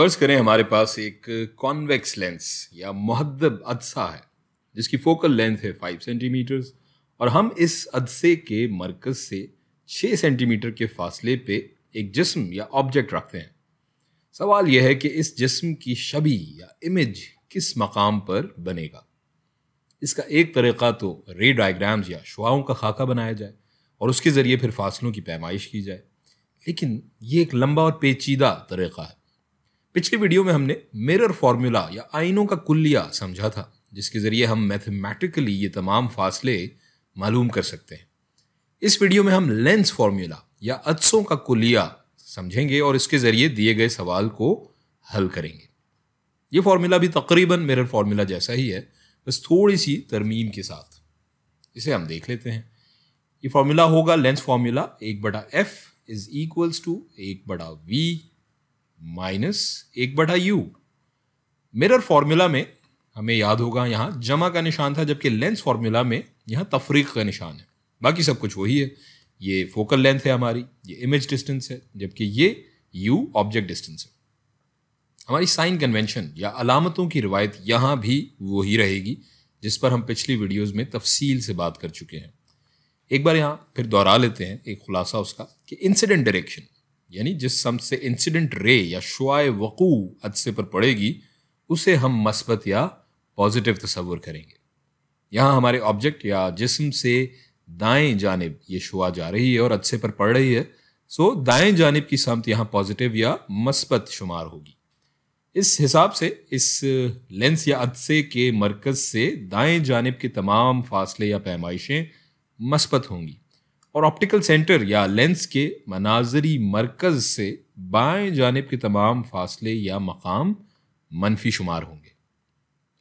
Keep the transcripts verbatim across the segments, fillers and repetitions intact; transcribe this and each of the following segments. फर्ज करें हमारे पास एक कॉन्वेक्स लेंस या मुहद्दब अदसा है जिसकी फोकल लेंथ है फाइव सेंटीमीटर्स और हम इस अदसे के मरकज़ से छः सेंटीमीटर के फासले पे एक जिस्म या ऑब्जेक्ट रखते हैं। सवाल यह है कि इस जिस्म की शबी या इमेज किस मकाम पर बनेगा। इसका एक तरीक़ा तो रे डायग्राम्स या शुआओं का खाका बनाया जाए और उसके ज़रिए फिर फासलों की पैमाइश की जाए, लेकिन ये एक लंबा और पेचीदा तरीक़ा है। पिछले वीडियो में हमने मिरर फार्मूला या आइनों का कुल्लिया समझा था जिसके ज़रिए हम मैथमेटिकली ये तमाम फासले मालूम कर सकते हैं। इस वीडियो में हम लेंस फार्मूला या अदसों का कुल्लिया समझेंगे और इसके ज़रिए दिए गए सवाल को हल करेंगे। ये फार्मूला भी तकरीबन मिरर फार्मूला जैसा ही है, बस थोड़ी सी तरमीम के साथ। इसे हम देख लेते हैं। ये फार्मूला होगा लेंस फार्मूला एक बटा एफ इज़ इक्वल्स टू एक बटा वी माइनस एक बटा यू। मिरर फार्मूला में हमें याद होगा यहाँ जमा का निशान था, जबकि लेंस फार्मूला में यहाँ तफरीक का निशान है। बाकी सब कुछ वही है। ये फोकल लेंथ है हमारी, ये इमेज डिस्टेंस है, जबकि ये यू ऑब्जेक्ट डिस्टेंस है। हमारी साइन कन्वेंशन या अलामतों की रिवायत यहाँ भी वही रहेगी जिस पर हम पिछली वीडियोज़ में तफसील से बात कर चुके हैं। एक बार यहाँ फिर दोहरा लेते हैं एक खुलासा उसका कि इंसिडेंट डायरेक्शन यानी जिस सम से इंसिडेंट रे या शुआए वकू अदसे पर पड़ेगी उसे हम मस्बत या पॉजिटिव तस्वुर करेंगे। यहाँ हमारे ऑब्जेक्ट या जिस्म से दाएं जानिब ये शुआ जा रही है और अदसे पर पड़ रही है, सो दाएं जानिब की समत यहाँ पॉजिटिव या मस्बत शुमार होगी। इस हिसाब से इस लेंस या अदसे के मरकज़ से दाएं जानिब के तमाम फासले या पैमाइशें मस्बत होंगी और ऑप्टिकल सेंटर या लेंस के मनाजरी मरकज़ से बाएं जानिब के तमाम फासले या मकाम मनफी शुमार होंगे।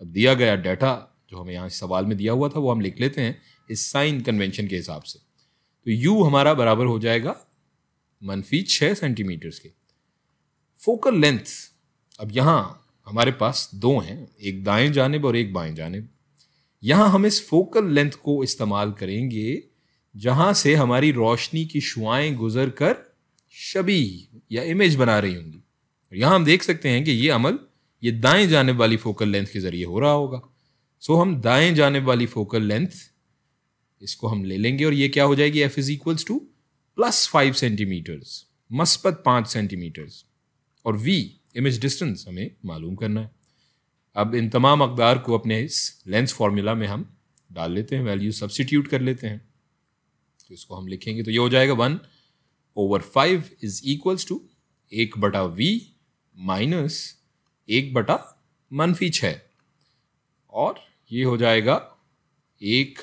अब दिया गया डाटा जो हमें यहाँ सवाल में दिया हुआ था वो हम लिख लेते हैं इस साइन कन्वेंशन के हिसाब से। तो यू हमारा बराबर हो जाएगा मनफी छः सेंटीमीटर्स के। फोकल लेंथ अब यहाँ हमारे पास दो हैं, एक दाएं जानिब और एक बाएं जानिब। यहाँ हम इस फोकल लेंथ को इस्तेमाल करेंगे जहाँ से हमारी रोशनी की शुआएं गुजर कर शबी या इमेज बना रही होंगी। यहाँ हम देख सकते हैं कि ये अमल ये दाएं जानिब वाली फोकल लेंथ के ज़रिए हो रहा होगा। सो हम दाएं जानिब वाली फोकल लेंथ इसको हम ले लेंगे और ये क्या हो जाएगी, F is equals to plus five centimetres मस्बत पाँच सेंटीमीटर्स और वी इमेज डिस्टेंस हमें मालूम करना है। अब इन तमाम अकदार को अपने इस लेंस फार्मूला में हम डाल लेते हैं, वैल्यू सब्सटीट्यूट कर लेते हैं। तो इसको हम लिखेंगे तो ये हो जाएगा one over five is equals to एक बटा वी माइनस एक बटा मनफी छः और ये हो जाएगा एक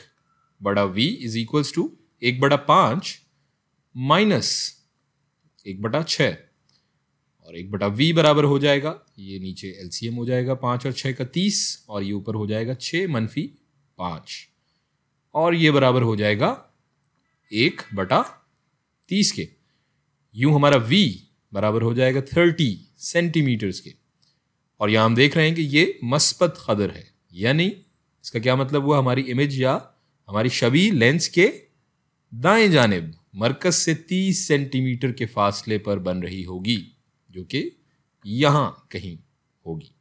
बटा वी इज इक्वल्स टू एक बटा पाँच माइनस एक बटा छः और एक बटा वी बराबर हो जाएगा, ये नीचे एलसीएम हो जाएगा पाँच और छः का तीस और ये ऊपर हो जाएगा छः मनफी पाँच और ये बराबर हो जाएगा एक बटा तीस के। यूँ हमारा v बराबर हो जाएगा तीस सेंटीमीटर्स के और यहाँ हम देख रहे हैं कि ये मस्बत क़दर है, यानी इसका क्या मतलब हुआ, हमारी इमेज या हमारी शबी लेंस के दाएं जानिब मरकज़ से तीस सेंटीमीटर के फासले पर बन रही होगी, जो कि यहाँ कहीं होगी।